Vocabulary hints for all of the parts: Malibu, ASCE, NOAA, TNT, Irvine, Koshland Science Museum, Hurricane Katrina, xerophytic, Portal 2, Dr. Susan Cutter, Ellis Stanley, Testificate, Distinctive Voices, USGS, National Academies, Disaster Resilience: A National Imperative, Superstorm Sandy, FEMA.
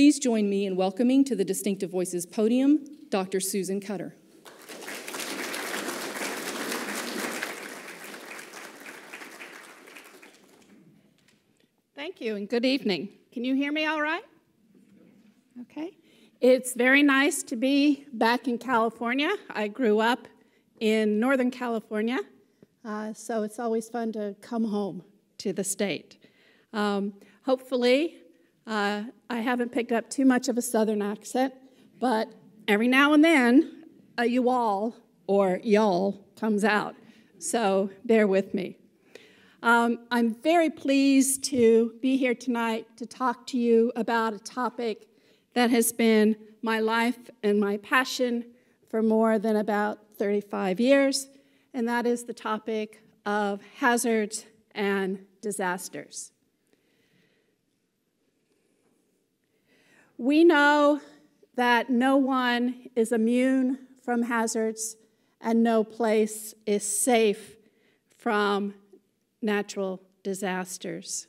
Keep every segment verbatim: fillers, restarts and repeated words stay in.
Please join me in welcoming to the Distinctive Voices podium, Doctor Susan Cutter. Thank you and good evening. Can you hear me all right? Okay. It's very nice to be back in California. I grew up in Northern California, uh, so it's always fun to come home to the state. Um, hopefully, uh, I haven't picked up too much of a Southern accent, but every now and then, a you all or y'all comes out, so bear with me. Um, I'm very pleased to be here tonight to talk to you about a topic that has been my life and my passion for more than about thirty-five years, and that is the topic of hazards and disasters. We know that no one is immune from hazards and no place is safe from natural disasters.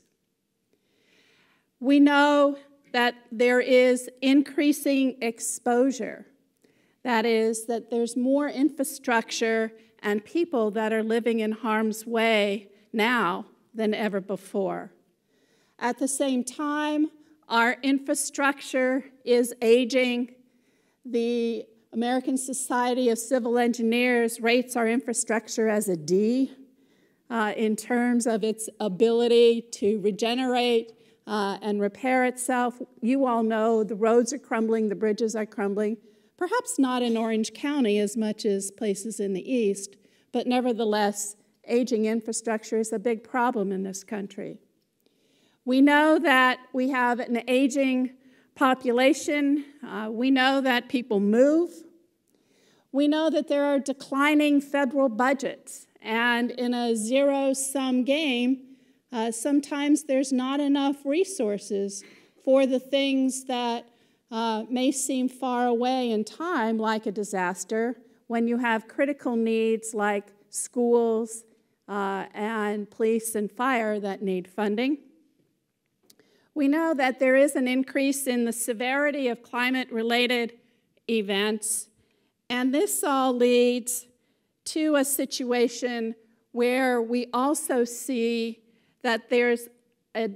We know that there is increasing exposure. That is, that there's more infrastructure and people that are living in harm's way now than ever before. At the same time, our infrastructure is aging. The American Society of Civil Engineers rates our infrastructure as a D. Uh, in terms of its ability to regenerate uh, and repair itself. You all know the roads are crumbling, the bridges are crumbling, perhaps not in Orange County as much as places in the East, but nevertheless, aging infrastructure is a big problem in this country. We know that we have an aging population. Uh, we know that people move. We know that there are declining federal budgets. And in a zero-sum game, uh, sometimes there's not enough resources for the things that uh, may seem far away in time, like a disaster, when you have critical needs like schools uh, and police and fire that need funding. We know that there is an increase in the severity of climate-related events, and this all leads to a situation where we also see that there's a,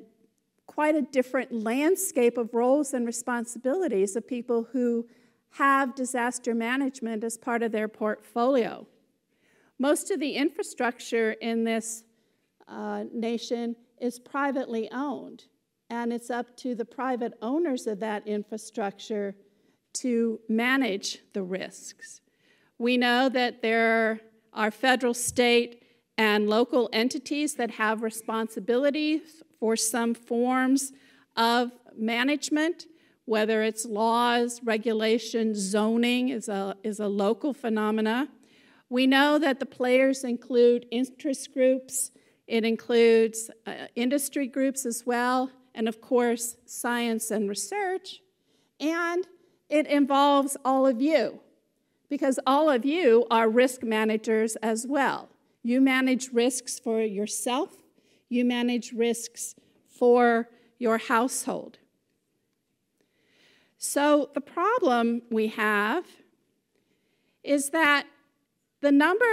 quite a different landscape of roles and responsibilities of people who have disaster management as part of their portfolio. Most of the infrastructure in this uh, nation is privately owned, and it's up to the private owners of that infrastructure to manage the risks. We know that there are federal, state, and local entities that have responsibilities for some forms of management, whether it's laws, regulations, zoning is a, is a local phenomena. We know that the players include interest groups, it includes uh, industry groups as well, and of course, science and research, and it involves all of you, because all of you are risk managers as well. You manage risks for yourself. You manage risks for your household. So the problem we have is that the number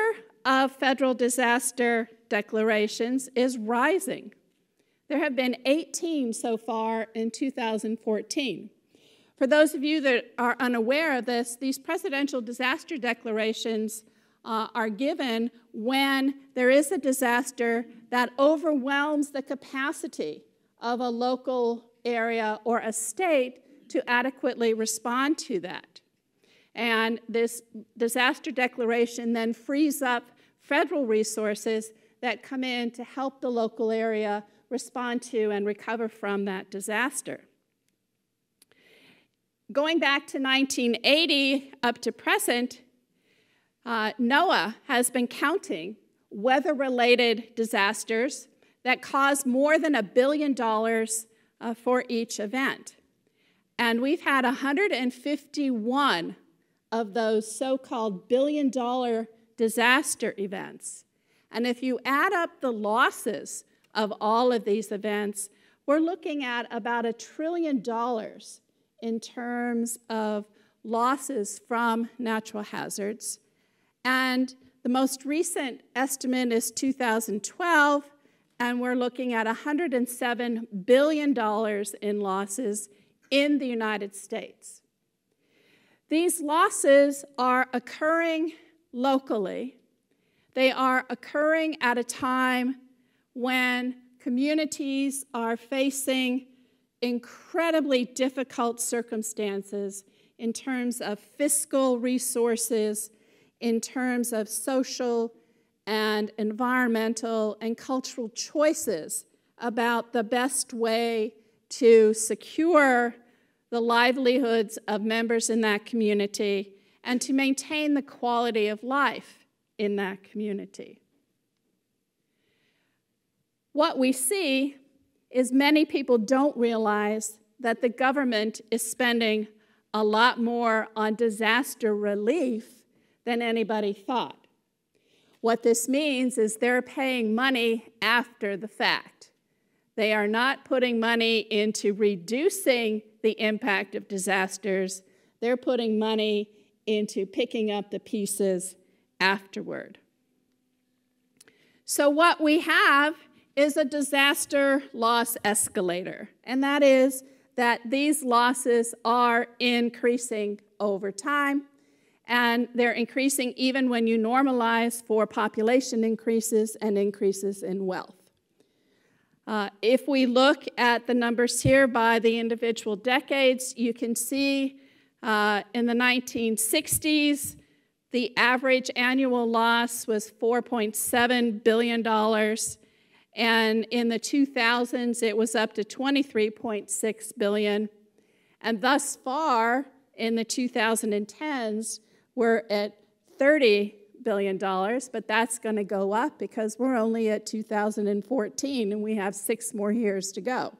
of federal disaster declarations is rising. There have been eighteen so far in two thousand fourteen. For those of you that are unaware of this, these presidential disaster declarations uh, are given when there is a disaster that overwhelms the capacity of a local area or a state to adequately respond to that. And this disaster declaration then frees up federal resources that come in to help the local area respond to and recover from that disaster. Going back to nineteen eighty up to present, uh, NOAA has been counting weather-related disasters that cause more than a billion dollars uh, for each event. And we've had one hundred fifty-one of those so-called billion-dollar disaster events. And if you add up the losses of all of these events, we're looking at about a trillion dollars in terms of losses from natural hazards. And the most recent estimate is two thousand twelve, and we're looking at one hundred seven billion dollars in losses in the United States. These losses are occurring locally. They are occurring at a time when communities are facing incredibly difficult circumstances in terms of fiscal resources, in terms of social and environmental and cultural choices about the best way to secure the livelihoods of members in that community and to maintain the quality of life in that community. What we see is many people don't realize that the government is spending a lot more on disaster relief than anybody thought. What this means is they're paying money after the fact. They are not putting money into reducing the impact of disasters. They're putting money into picking up the pieces afterward. So what we have is a disaster loss escalator, and that is that these losses are increasing over time, and they're increasing even when you normalize for population increases and increases in wealth. Uh, if we look at the numbers here by the individual decades, you can see uh, in the nineteen sixties, the average annual loss was four point seven billion dollars. And in the two thousands, it was up to twenty-three point six billion dollars. And thus far, in the two thousand tens, we're at thirty billion dollars, but that's going to go up because we're only at two thousand fourteen, and we have six more years to go.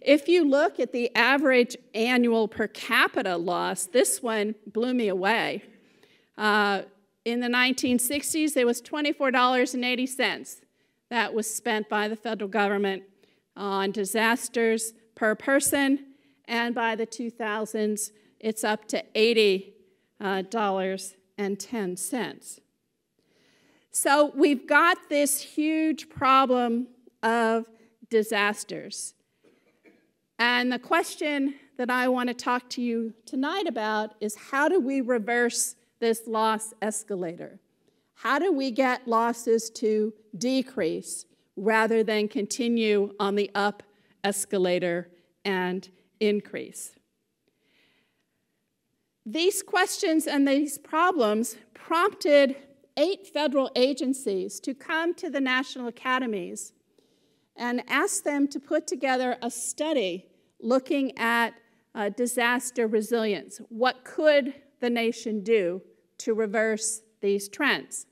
If you look at the average annual per capita loss, this one blew me away. Uh, in the nineteen sixties, it was twenty-four dollars and eighty cents. That was spent by the federal government on disasters per person, and by the two thousands, it's up to eighty dollars and ten cents. So we've got this huge problem of disasters. And the question that I want to talk to you tonight about is, how do we reverse this loss escalator? How do we get losses to decrease rather than continue on the up escalator and increase? These questions and these problems prompted eight federal agencies to come to the National Academies and ask them to put together a study looking at uh, disaster resilience. What could the nation do to reverse these trends?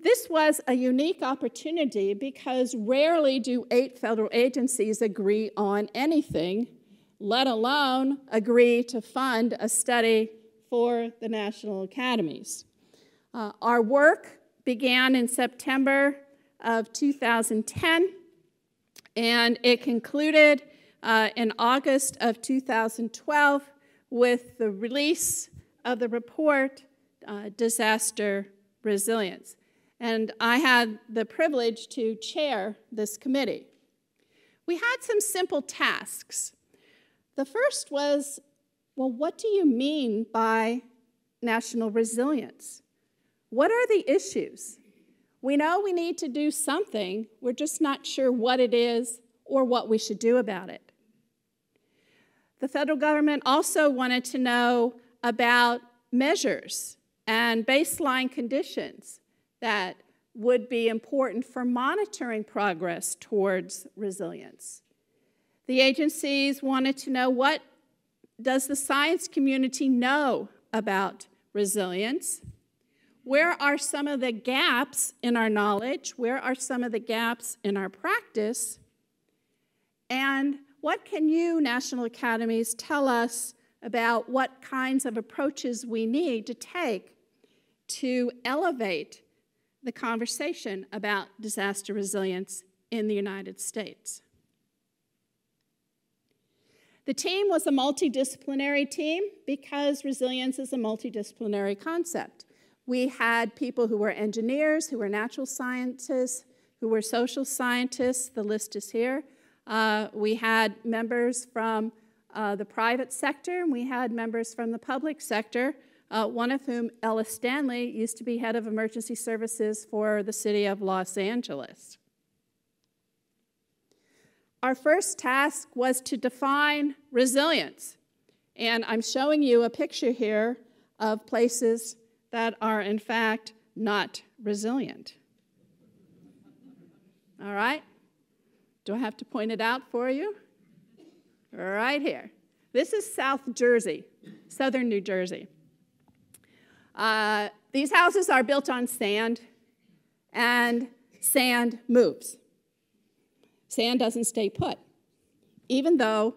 This was a unique opportunity because rarely do eight federal agencies agree on anything, let alone agree to fund a study for the National Academies. Uh, our work began in September of two thousand ten, and it concluded uh, in August of two thousand twelve with the release of the report, Uh, Disaster Resilience. And I had the privilege to chair this committee. We had some simple tasks. The first was, well, what do you mean by national resilience? What are the issues? We know we need to do something. We're just not sure what it is or what we should do about it. The federal government also wanted to know about measures and baseline conditions that would be important for monitoring progress towards resilience. The agencies wanted to know, what does the science community know about resilience? Where are some of the gaps in our knowledge? Where are some of the gaps in our practice? And what can you, National Academies, tell us about what kinds of approaches we need to take to elevate the conversation about disaster resilience in the United States? The team was a multidisciplinary team because resilience is a multidisciplinary concept. We had people who were engineers, who were natural scientists, who were social scientists. The list is here. Uh, we had members from uh, the private sector, and we had members from the public sector, uh, one of whom, Ellis Stanley, used to be head of emergency services for the city of Los Angeles. Our first task was to define resilience. And I'm showing you a picture here of places that are, in fact, not resilient. All right? Do I have to point it out for you? Right here. This is South Jersey, southern New Jersey. Uh, these houses are built on sand, and sand moves. Sand doesn't stay put, even though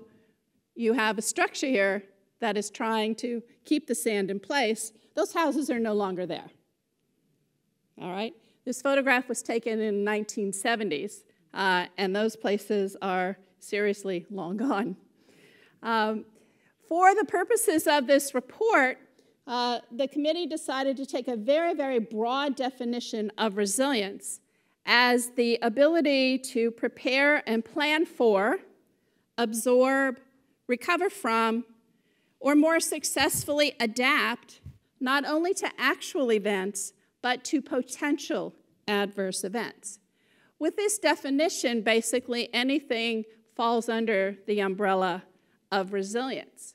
you have a structure here that is trying to keep the sand in place. Those houses are no longer there, all right? This photograph was taken in the nineteen seventies, uh, and those places are seriously long gone. Um, for the purposes of this report, uh, the committee decided to take a very, very broad definition of resilience as the ability to prepare and plan for, absorb, recover from, or more successfully adapt not only to actual events, but to potential adverse events. With this definition, basically anything falls under the umbrella of resilience.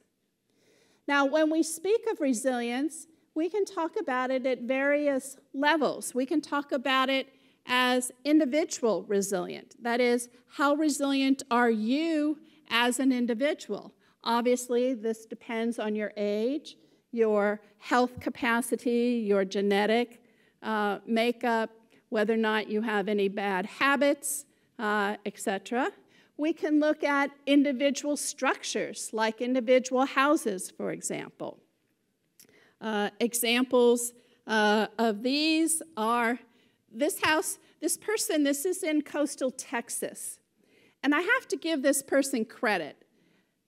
Now, when we speak of resilience, we can talk about it at various levels. We can talk about it as individual resilient. That is, how resilient are you as an individual? Obviously, this depends on your age, your health capacity, your genetic uh, makeup, whether or not you have any bad habits, uh, et cetera. We can look at individual structures, like individual houses, for example. Uh, examples uh, of these are this house, this person, this is in coastal Texas. And I have to give this person credit.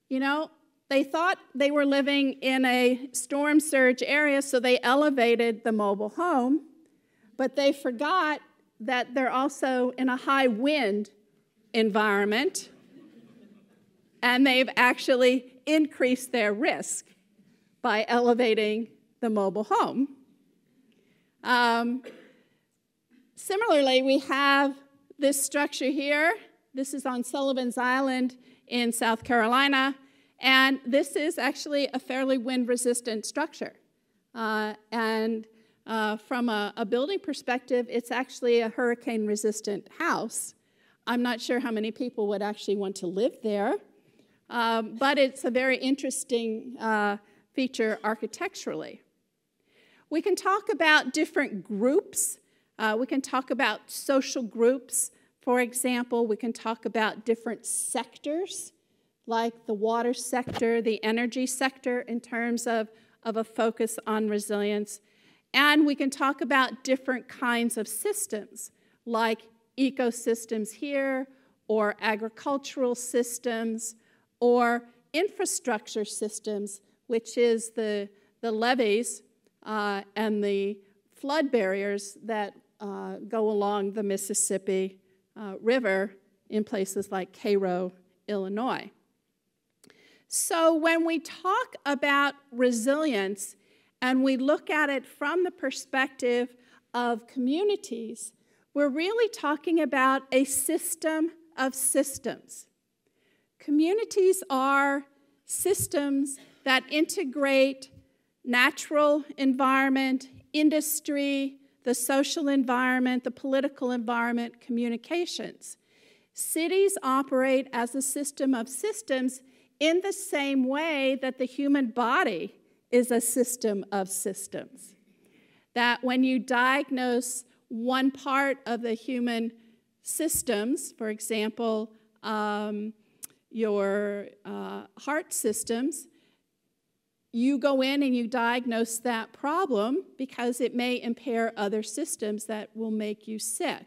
You know, they thought they were living in a storm surge area, so they elevated the mobile home, but they forgot that they're also in a high wind environment, and they've actually increased their risk by elevating the mobile home. Um, similarly, we have this structure here. This is on Sullivan's Island in South Carolina. And this is actually a fairly wind-resistant structure. Uh, and uh, from a, a building perspective, it's actually a hurricane-resistant house. I'm not sure how many people would actually want to live there, um, but it's a very interesting uh, feature architecturally. We can talk about different groups. Uh, we can talk about social groups. For example, we can talk about different sectors, like the water sector, the energy sector, in terms of, of a focus on resilience. And we can talk about different kinds of systems, like ecosystems here, or agricultural systems, or infrastructure systems, which is the, the levees uh, and the flood barriers that uh, go along the Mississippi uh, River in places like Cairo, Illinois. So when we talk about resilience and we look at it from the perspective of communities, we're really talking about a system of systems. Communities are systems that integrate natural environment, industry, the social environment, the political environment, communications. Cities operate as a system of systems in the same way that the human body is a system of systems. That when you diagnose one part of the human systems, for example, um, your uh, heart systems, you go in and you diagnose that problem because it may impair other systems that will make you sick.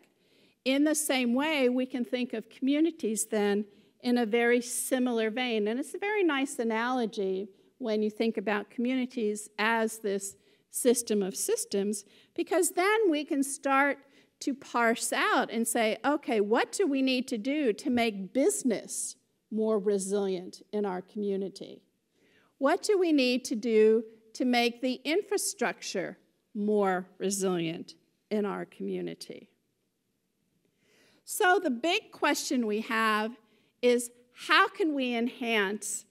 In the same way, we can think of communities then in a very similar vein. And it's a very nice analogy when you think about communities as this system of systems, because then we can start to parse out and say, okay, what do we need to do to make business more resilient in our community? What do we need to do to make the infrastructure more resilient in our community? So the big question we have is, how can we enhance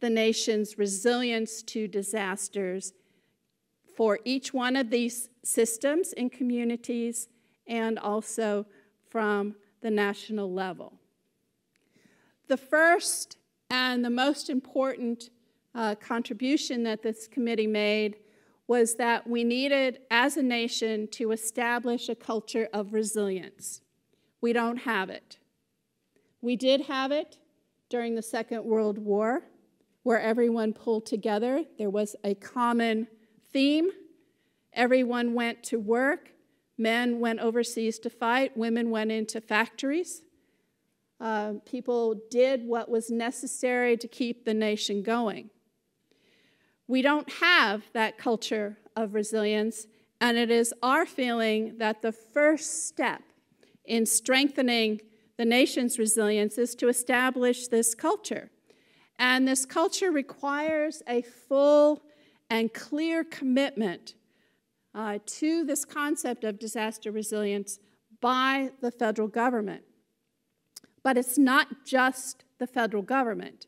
the nation's resilience to disasters for each one of these systems and communities, and also from the national level? The first and the most important uh, contribution that this committee made was that we needed, as a nation, to establish a culture of resilience. We don't have it. We did have it during the Second World War, where everyone pulled together. There was a common theme. Everyone went to work. Men went overseas to fight. Women went into factories. Uh, people did what was necessary to keep the nation going. We don't have that culture of resilience, and it is our feeling that the first step in strengthening the nation's resilience is to establish this culture. And this culture requires a full and clear commitment uh, to this concept of disaster resilience by the federal government. But it's not just the federal government.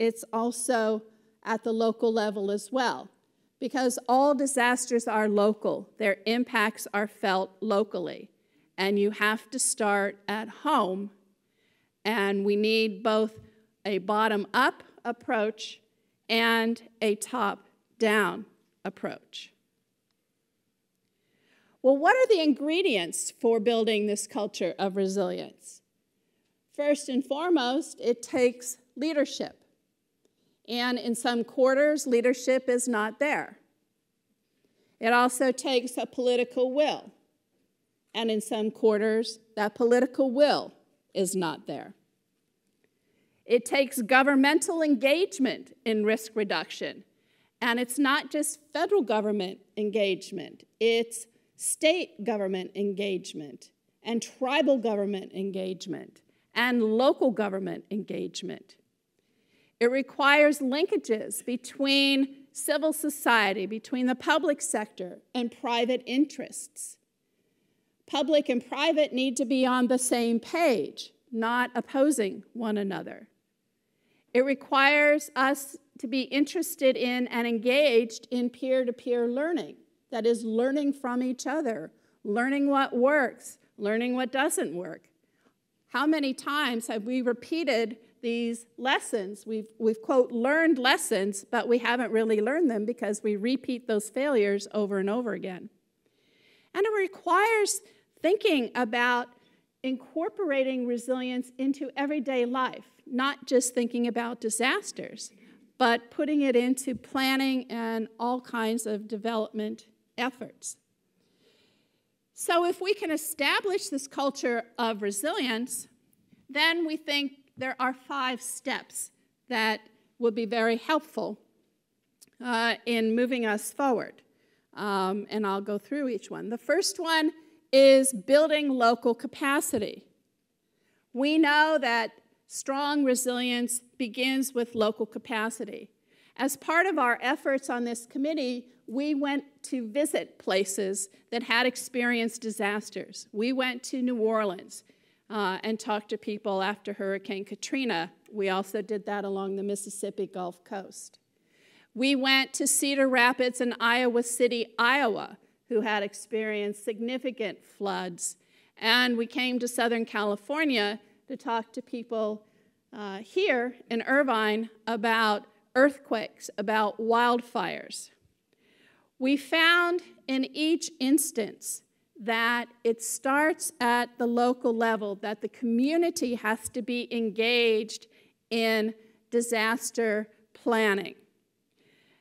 It's also at the local level as well, because all disasters are local. Their impacts are felt locally, and you have to start at home, and we need both a bottom-up approach and a top-down approach. Well, what are the ingredients for building this culture of resilience? First and foremost, it takes leadership. And in some quarters, leadership is not there. It also takes a political will. And in some quarters, that political will is not there. It takes governmental engagement in risk reduction. And it's not just federal government engagement. It's state government engagement and tribal government engagement and local government engagement. It requires linkages between civil society, between the public sector and private interests. Public and private need to be on the same page, not opposing one another. It requires us to be interested in and engaged in peer-to-peer learning, that is, learning from each other, learning what works, learning what doesn't work. How many times have we repeated these lessons? We've, we've, quote, learned lessons, but we haven't really learned them because we repeat those failures over and over again. And it requires thinking about incorporating resilience into everyday life, not just thinking about disasters, but putting it into planning and all kinds of development efforts. So if we can establish this culture of resilience, then we think there are five steps that would be very helpful uh, in moving us forward. Um, and I'll go through each one. The first one is building local capacity. We know that strong resilience begins with local capacity. As part of our efforts on this committee, we went to visit places that had experienced disasters. We went to New Orleans Uh, and talk to people after Hurricane Katrina. We also did that along the Mississippi Gulf Coast. We went to Cedar Rapids and Iowa City, Iowa, who had experienced significant floods. And we came to Southern California to talk to people uh, here in Irvine about earthquakes, about wildfires. We found in each instance that it starts at the local level, that the community has to be engaged in disaster planning,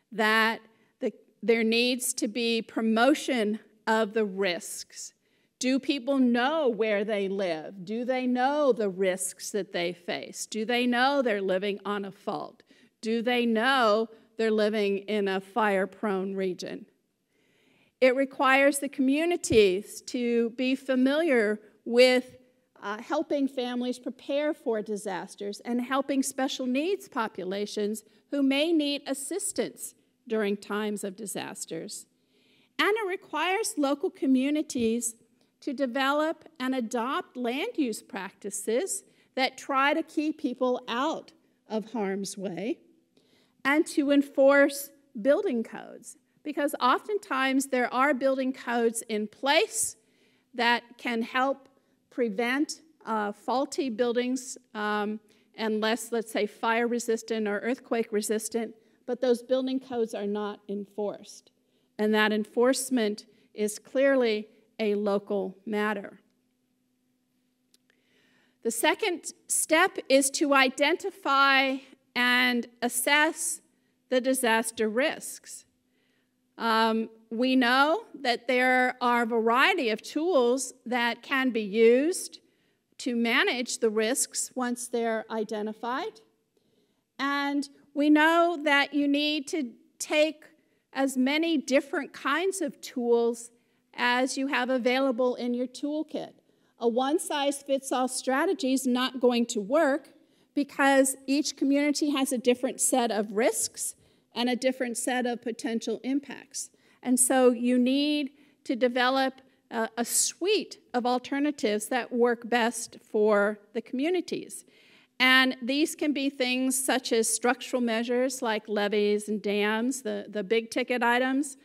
that the, there needs to be promotion of the risks Do people know where they live? Do they know the risks that they face? Do they know they're living on a fault? Do they know they're living in a fire-prone region? It requires the communities to be familiar with uh, helping families prepare for disasters and helping special needs populations who may need assistance during times of disasters. And it requires local communities to develop and adopt land use practices that try to keep people out of harm's way, and to enforce building codes, because oftentimes there are building codes in place that can help prevent uh, faulty buildings um, and less, let's say, fire resistant or earthquake resistant, but those building codes are not enforced. And that enforcement is clearly a local matter. The second step is to identify and assess the disaster risks. Um, we know that there are a variety of tools that can be used to manage the risks once they're identified. And we know that you need to take as many different kinds of tools as you have available in your toolkit. A one-size-fits-all strategy is not going to work because each community has a different set of risks and a different set of potential impacts. And so you need to develop a, a suite of alternatives that work best for the communities. And these can be things such as structural measures like levees and dams, the, the big-ticket items,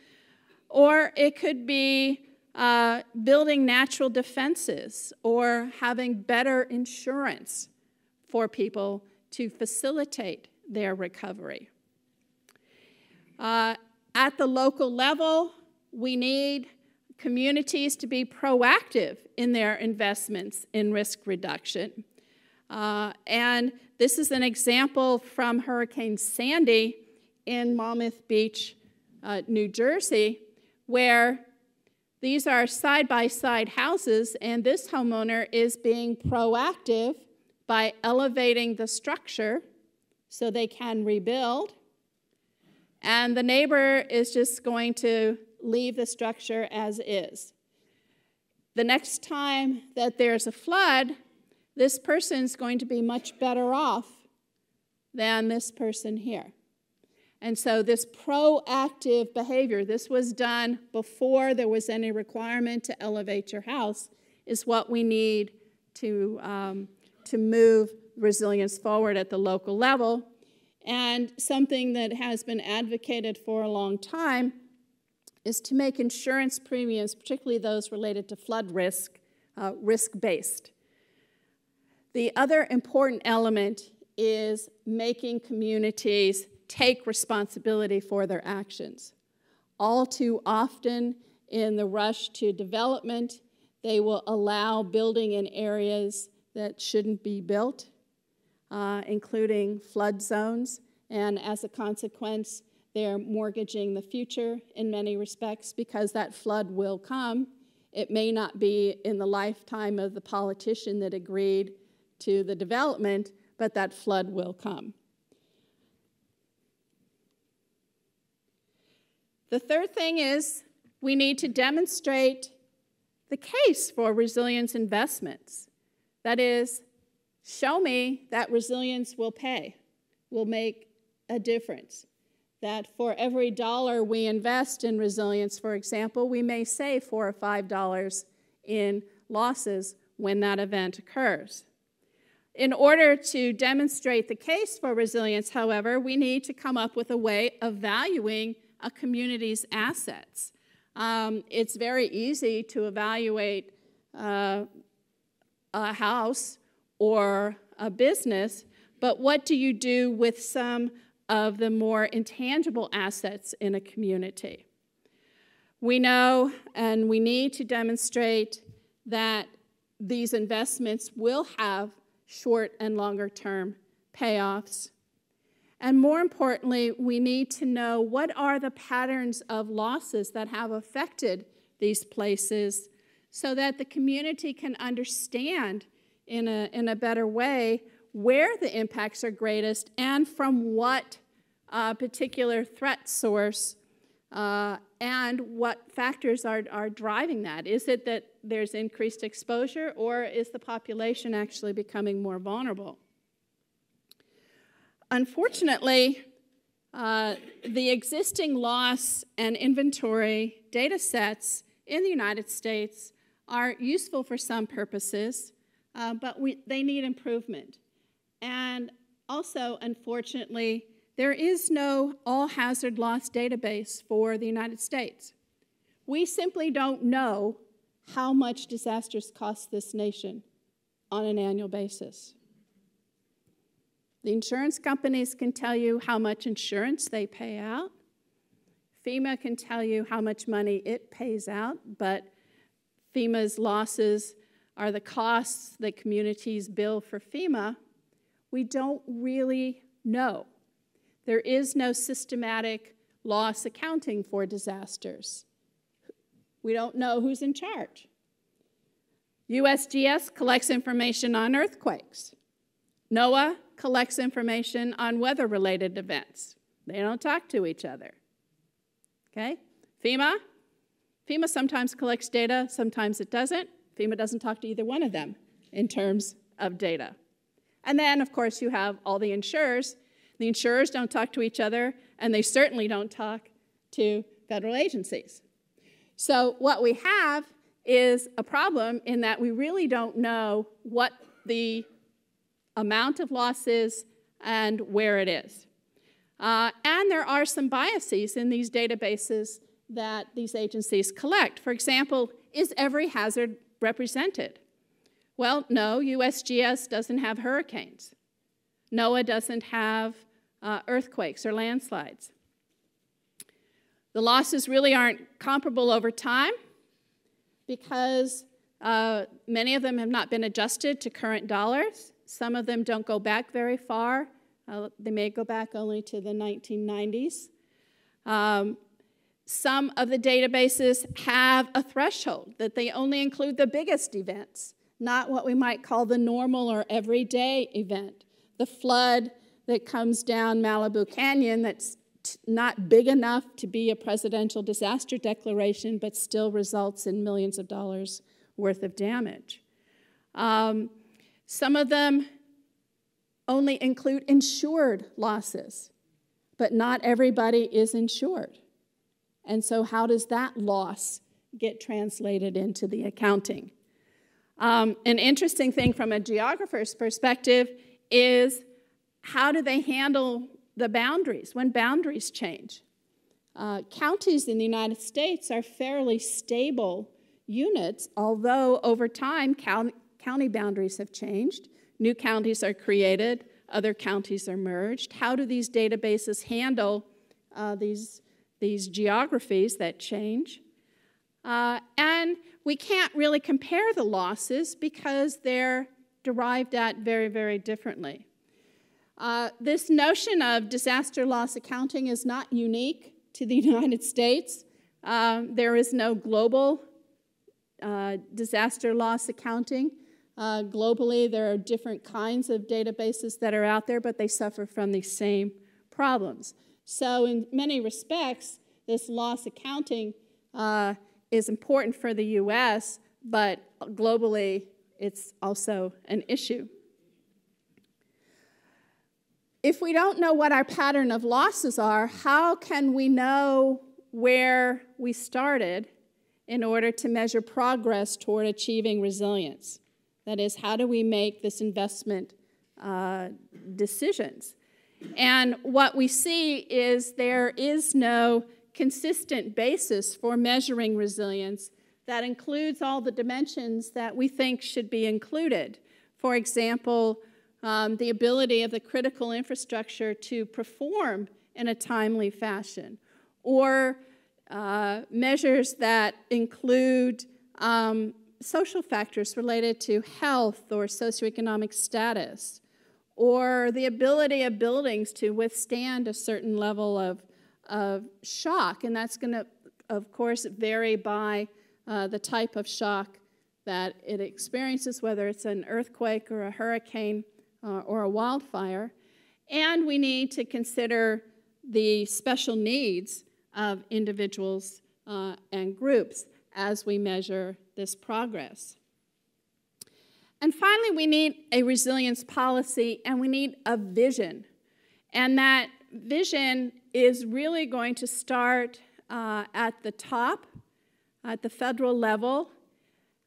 or it could be Uh, building natural defenses or having better insurance for people to facilitate their recovery. Uh, at the local level, we need communities to be proactive in their investments in risk reduction. Uh, and this is an example from Hurricane Sandy in Monmouth Beach, uh, New Jersey, where these are side-by-side houses, and this homeowner is being proactive by elevating the structure so they can rebuild. And the neighbor is just going to leave the structure as is. The next time that there's a flood, this person's going to be much better off than this person here. And so this proactive behavior, this was done before there was any requirement to elevate your house, is what we need to, um, to move resilience forward at the local level. And something that has been advocated for a long time is to make insurance premiums, particularly those related to flood risk, uh, risk-based. The other important element is making communities take responsibility for their actions. All too often, in the rush to development, they will allow building in areas that shouldn't be built, uh, including flood zones, and as a consequence, they're mortgaging the future in many respects because that flood will come. It may not be in the lifetime of the politician that agreed to the development, but that flood will come. The third thing is we need to demonstrate the case for resilience investments. That is, show me that resilience will pay, will make a difference. That for every dollar we invest in resilience, for example, we may save four or five dollars in losses when that event occurs. In order to demonstrate the case for resilience, however, we need to come up with a way of valuing a community's assets. Um, it's very easy to evaluate uh, a house or a business, but what do you do with some of the more intangible assets in a community? We know and we need to demonstrate that these investments will have short and longer term payoffs. And more importantly, we need to know what are the patterns of losses that have affected these places so that the community can understand in a, in a better way where the impacts are greatest and from what uh, particular threat source uh, and what factors are, are driving that. Is it that there's increased exposure, or is the population actually becoming more vulnerable? Unfortunately, uh, the existing loss and inventory data sets in the United States are useful for some purposes, uh, but we, they need improvement. And also, unfortunately, there is no all-hazard loss database for the United States. We simply don't know how much disasters cost this nation on an annual basis. The insurance companies can tell you how much insurance they pay out. FEMA can tell you how much money it pays out, but FEMA's losses are the costs that communities bill for FEMA. We don't really know. There is no systematic loss accounting for disasters. We don't know who's in charge. U S G S collects information on earthquakes. NOAA collects information on weather-related events. They don't talk to each other, okay? FEMA, FEMA sometimes collects data, sometimes it doesn't. FEMA doesn't talk to either one of them in terms of data. And then, of course, you have all the insurers. The insurers don't talk to each other, and they certainly don't talk to federal agencies. So what we have is a problem in that we really don't know what the amount of loss is and where it is. Uh, and there are some biases in these databases that these agencies collect. For example, is every hazard represented? Well, no, U S G S doesn't have hurricanes. NOAA doesn't have uh, earthquakes or landslides. The losses really aren't comparable over time because uh, many of them have not been adjusted to current dollars. Some of them don't go back very far. Uh, they may go back only to the nineteen nineties. Um, some of the databases have a threshold that they only include the biggest events, not what we might call the normal or everyday event. The flood that comes down Malibu Canyon that's not big enough to be a presidential disaster declaration but still results in millions of dollars worth of damage. Um, Some of them only include insured losses, but not everybody is insured. And so how does that loss get translated into the accounting? Um, an interesting thing from a geographer's perspective is how do they handle the boundaries when boundaries change? Uh, counties in the United States are fairly stable units, although over time, counties County boundaries have changed. New counties are created. Other counties are merged. How do these databases handle uh, these, these geographies that change? Uh, and we can't really compare the losses because they're derived at very, very differently. Uh, this notion of disaster loss accounting is not unique to the United States. Um, there is no global uh, disaster loss accounting. Uh, globally, there are different kinds of databases that are out there, but they suffer from these same problems. So in many respects, this loss accounting uh, is important for the U S, but globally, it's also an issue. If we don't know what our pattern of losses are, how can we know where we started in order to measure progress toward achieving resilience? That is, how do we make this investment uh, decisions? And what we see is there is no consistent basis for measuring resilience that includes all the dimensions that we think should be included. For example, um, the ability of the critical infrastructure to perform in a timely fashion, or uh, measures that include um, social factors related to health or socioeconomic status, or the ability of buildings to withstand a certain level of, of shock. And that's going to, of course, vary by uh, the type of shock that it experiences, whether it's an earthquake or a hurricane uh, or a wildfire. And we need to consider the special needs of individuals uh, and groups as we measure this progress. And finally, we need a resilience policy, and we need a vision. And that vision is really going to start uh, at the top, at the federal level,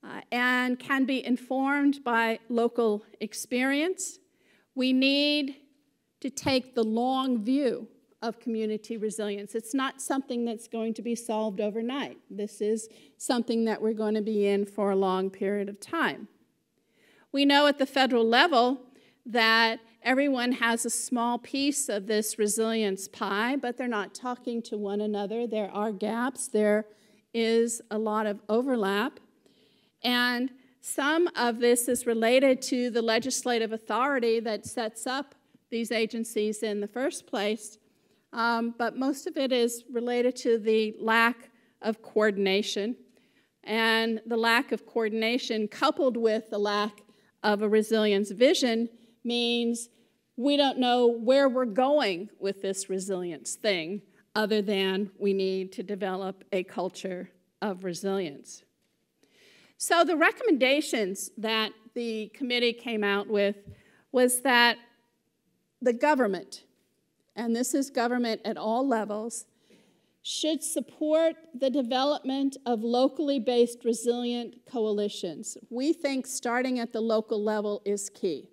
uh, and can be informed by local experience. We need to take the long view of community resilience. It's not something that's going to be solved overnight. This is something that we're going to be in for a long period of time. We know at the federal level that everyone has a small piece of this resilience pie, but they're not talking to one another. There are gaps. There is a lot of overlap. And some of this is related to the legislative authority that sets up these agencies in the first place, um, but most of it is related to the lack of coordination, and the lack of coordination coupled with the lack of a resilience vision means we don't know where we're going with this resilience thing other than we need to develop a culture of resilience. So the recommendations that the committee came out with was that the government, and this is government at all levels, should support the development of locally based resilient coalitions. We think starting at the local level is key.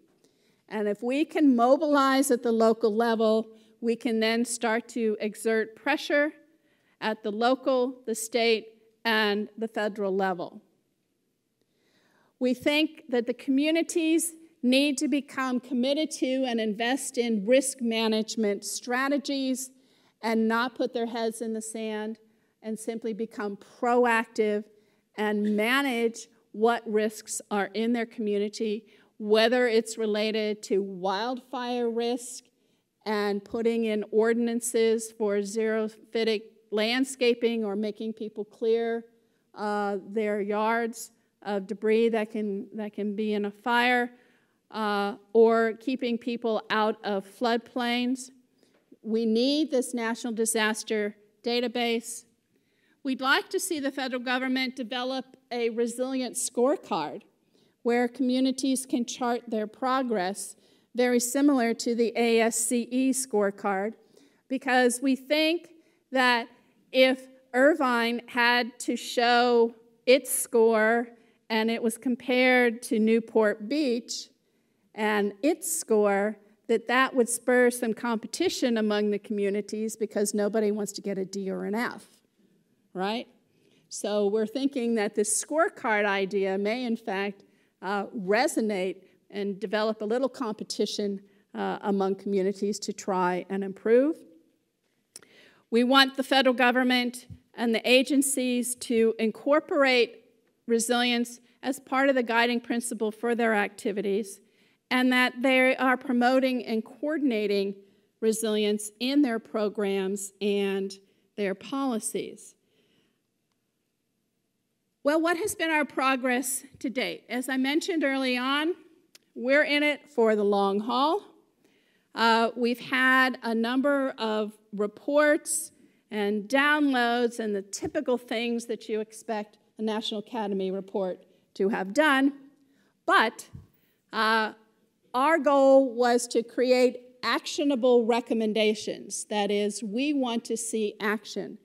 And if we can mobilize at the local level, we can then start to exert pressure at the local, the state, and the federal level. We think that the communities need to become committed to and invest in risk management strategies and not put their heads in the sand and simply become proactive and manage what risks are in their community, whether it's related to wildfire risk and putting in ordinances for xerophytic landscaping or making people clear uh, their yards of debris that can, that can be in a fire, Uh, or keeping people out of floodplains. We need this national disaster database. We'd like to see the federal government develop a resilience scorecard where communities can chart their progress, very similar to the A S C E scorecard, because we think that if Irvine had to show its score and it was compared to Newport Beach, and its score, that that would spur some competition among the communities because nobody wants to get a D or an F, right? So we're thinking that this scorecard idea may, in fact, uh, resonate and develop a little competition uh, among communities to try and improve. We want the federal government and the agencies to incorporate resilience as part of the guiding principle for their activities, and that they are promoting and coordinating resilience in their programs and their policies. Well, what has been our progress to date? As I mentioned early on, we're in it for the long haul. Uh, we've had a number of reports and downloads and the typical things that you expect a National Academy report to have done, but uh, Our goal was to create actionable recommendations. That is, we want to see action.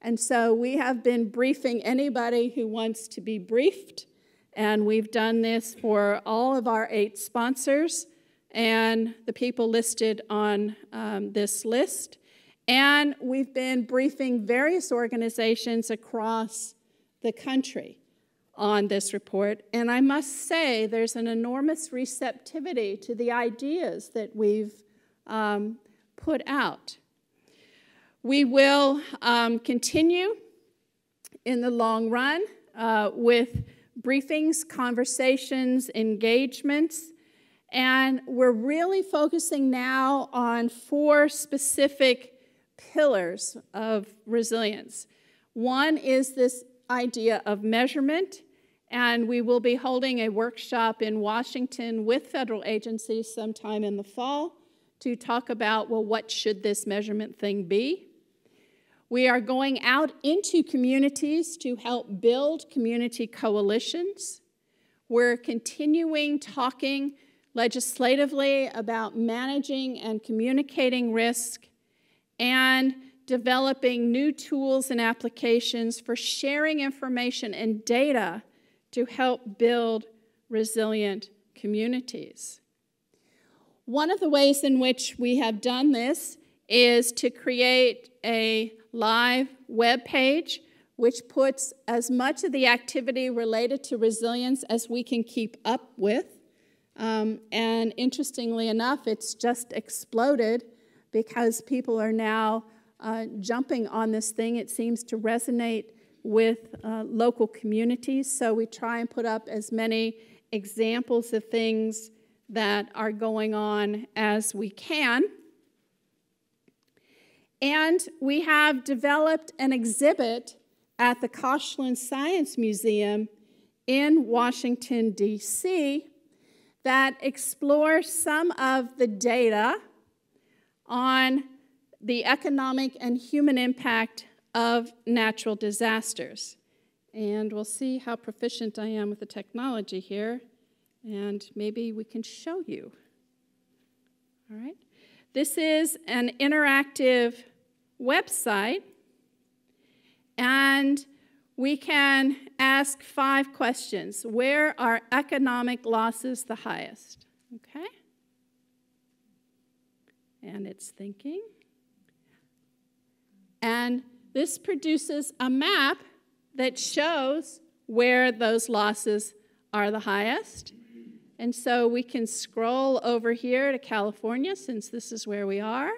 And so we have been briefing anybody who wants to be briefed. And we've done this for all of our eight sponsors and the people listed on um, this list. And we've been briefing various organizations across the country on this report, and I must say there's an enormous receptivity to the ideas that we've um, put out. We will um, continue in the long run uh, with briefings, conversations, engagements, and we're really focusing now on four specific pillars of resilience. One is this idea of measurement and we will be holding a workshop in Washington with federal agencies sometime in the fall to talk about, well, what should this measurement thing be? We are going out into communities to help build community coalitions. We're continuing talking legislatively about managing and communicating risk and developing new tools and applications for sharing information and data to help build resilient communities. One of the ways in which we have done this is to create a live web page which puts as much of the activity related to resilience as we can keep up with. Um, and interestingly enough, it's just exploded because people are now uh, jumping on this thing. It seems to resonate with uh, local communities, so we try and put up as many examples of things that are going on as we can. And we have developed an exhibit at the Koshland Science Museum in Washington, D C, that explores some of the data on the economic and human impact of natural disasters. And we'll see how proficient I am with the technology here, and maybe we can show you. All right. This is an interactive website, and we can ask five questions. Where are economic losses the highest? Okay. And it's thinking. And this produces a map that shows where those losses are the highest. And so we can scroll over here to California, since this is where we are.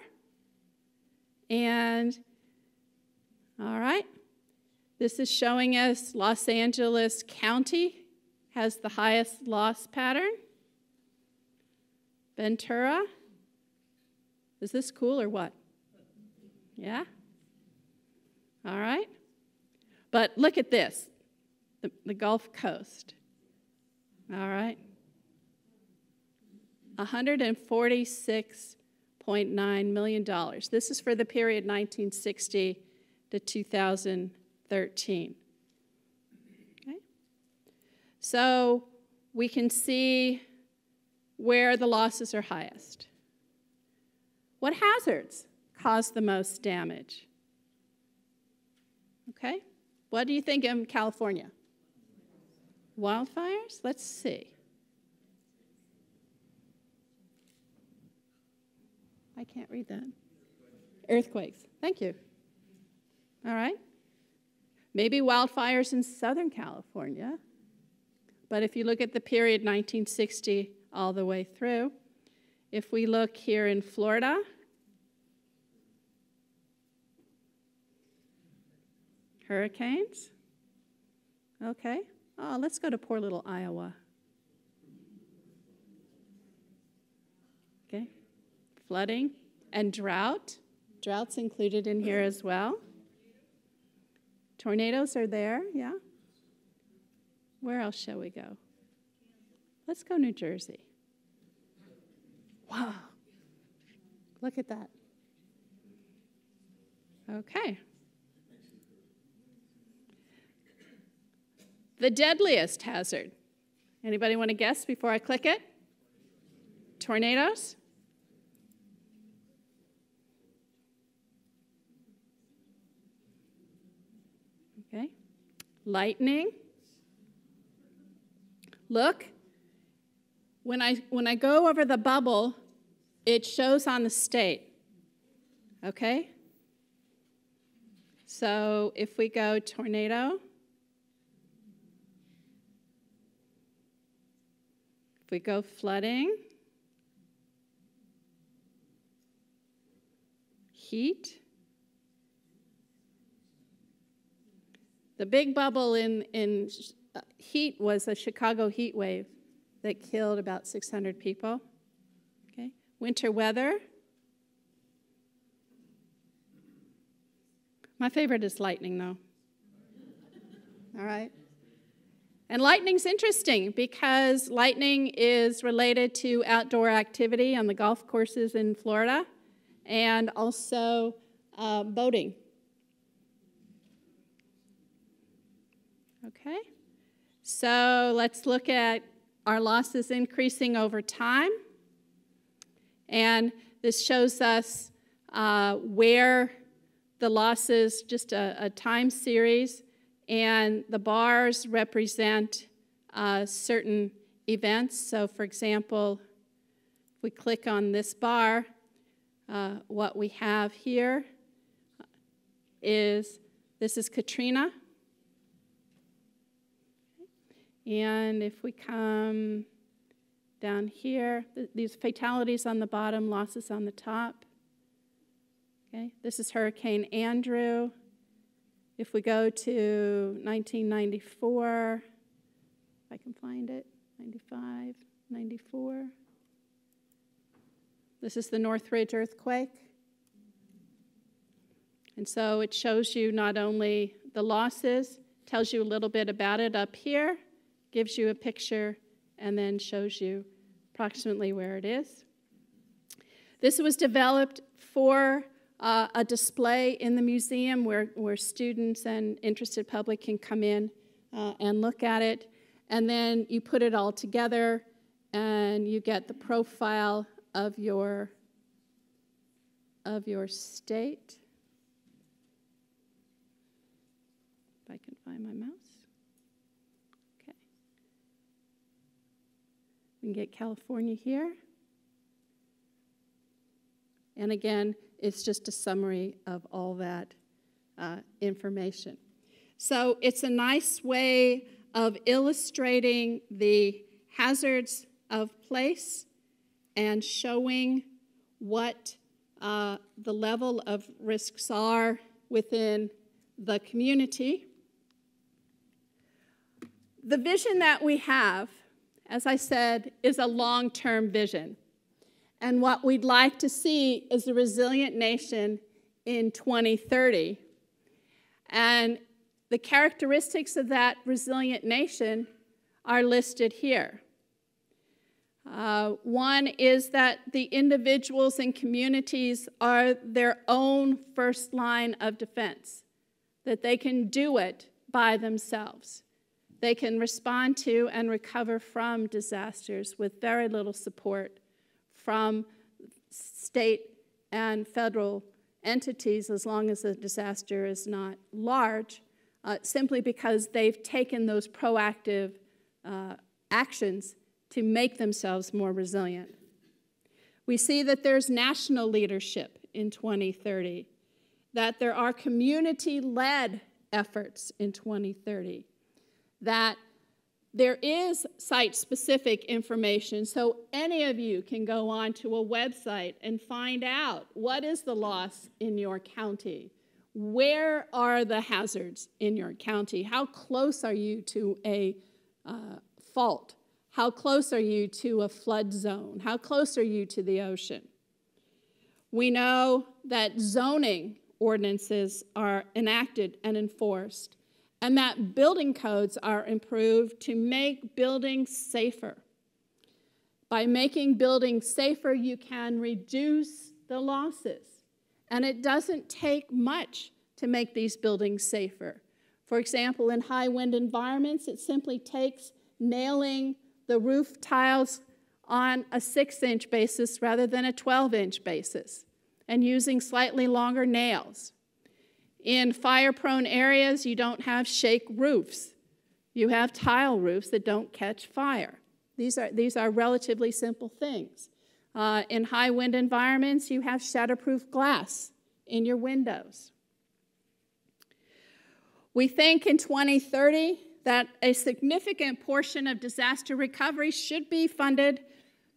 And, all right. This is showing us Los Angeles County has the highest loss pattern. Ventura. Is this cool or what? Yeah? All right. But look at this, the, the Gulf Coast. All right. one hundred forty-six point nine million dollars. This is for the period nineteen sixty to two thousand thirteen. Okay. So we can see where the losses are highest. What hazards cause the most damage? Okay. What do you think in California? Wildfires? Let's see. I can't read that. Earthquakes. Thank you. All right. Maybe wildfires in Southern California. But if you look at the period nineteen sixty all the way through, if we look here in Florida, hurricanes. Okay. Oh, let's go to poor little Iowa. Okay. Flooding and drought. Drought's included in here as well. Tornadoes are there, yeah. Where else shall we go? Let's go New Jersey. Wow. Look at that. Okay. The deadliest hazard. Anybody want to guess before I click it? Tornadoes? Okay. Lightning. Look. When I, when I go over the bubble, it shows on the state, okay? So if we go tornado, if we go flooding, heat, the big bubble in, in heat was a Chicago heat wave that killed about six hundred people. Okay. Winter weather. My favorite is lightning, though. All right. And lightning's interesting because lightning is related to outdoor activity on the golf courses in Florida and also uh, boating. Okay, so let's look at our losses increasing over time. And this shows us uh, where the losses, just a, a time series, and the bars represent uh, certain events. So for example, if we click on this bar, uh, what we have here is, this is Katrina. And if we come down here, th these fatalities on the bottom, losses on the top. Okay, this is Hurricane Andrew. If we go to nineteen ninety-four, if I can find it, ninety-five, ninety-four. This is the Northridge earthquake. And so it shows you not only the losses, tells you a little bit about it up here, gives you a picture, and then shows you approximately where it is. This was developed for Uh, a display in the museum where, where students and interested public can come in uh, and look at it. And then you put it all together and you get the profile of your, of your state. If I can find my mouse. Okay. We can get California here. And again, it's just a summary of all that uh, information. So it's a nice way of illustrating the hazards of place and showing what uh, the level of risks are within the community. The vision that we have, as I said, is a long-term vision. And what we'd like to see is a resilient nation in twenty thirty. And the characteristics of that resilient nation are listed here. Uh, one is that the individuals and communities are their own first line of defense, that they can do it by themselves. They can respond to and recover from disasters with very little support from state and federal entities, as long as the disaster is not large, uh, simply because they've taken those proactive uh, actions to make themselves more resilient. We see that there's national leadership in twenty thirty, that there are community-led efforts in twenty thirty, that there is site-specific information, so any of you can go onto a website and find out what is the loss in your county, where are the hazards in your county, how close are you to a uh, fault, how close are you to a flood zone, how close are you to the ocean. We know that zoning ordinances are enacted and enforced, and that building codes are improved to make buildings safer. By making buildings safer, you can reduce the losses. And it doesn't take much to make these buildings safer. For example, in high wind environments, it simply takes nailing the roof tiles on a six inch basis rather than a twelve inch basis and using slightly longer nails. In fire-prone areas, you don't have shake roofs. You have tile roofs that don't catch fire. These are, these are relatively simple things. Uh, in high wind environments, you have shatterproof glass in your windows. We think in twenty thirty that a significant portion of disaster recovery should be funded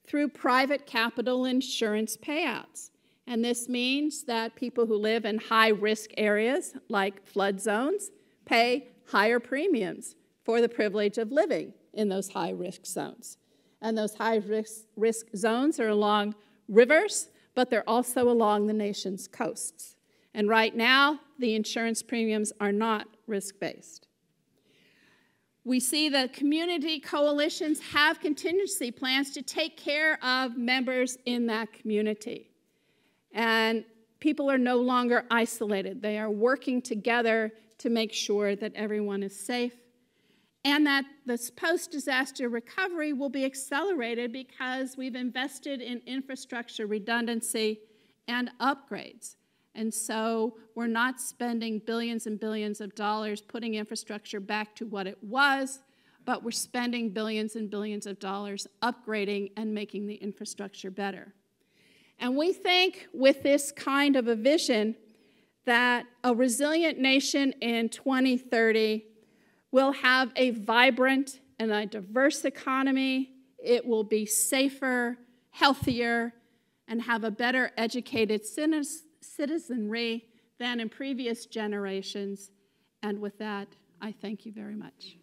through private capital insurance payouts. And this means that people who live in high-risk areas, like flood zones, pay higher premiums for the privilege of living in those high-risk zones. And those high-risk risk zones are along rivers, but they're also along the nation's coasts. And right now, the insurance premiums are not risk-based. We see that community coalitions have contingency plans to take care of members in that community. And people are no longer isolated. They are working together to make sure that everyone is safe, and that this post-disaster recovery will be accelerated because we've invested in infrastructure redundancy and upgrades. And so we're not spending billions and billions of dollars putting infrastructure back to what it was, but we're spending billions and billions of dollars upgrading and making the infrastructure better. And we think with this kind of a vision that a resilient nation in twenty thirty will have a vibrant and a diverse economy. It will be safer, healthier, and have a better educated citizenry than in previous generations. And with that, I thank you very much.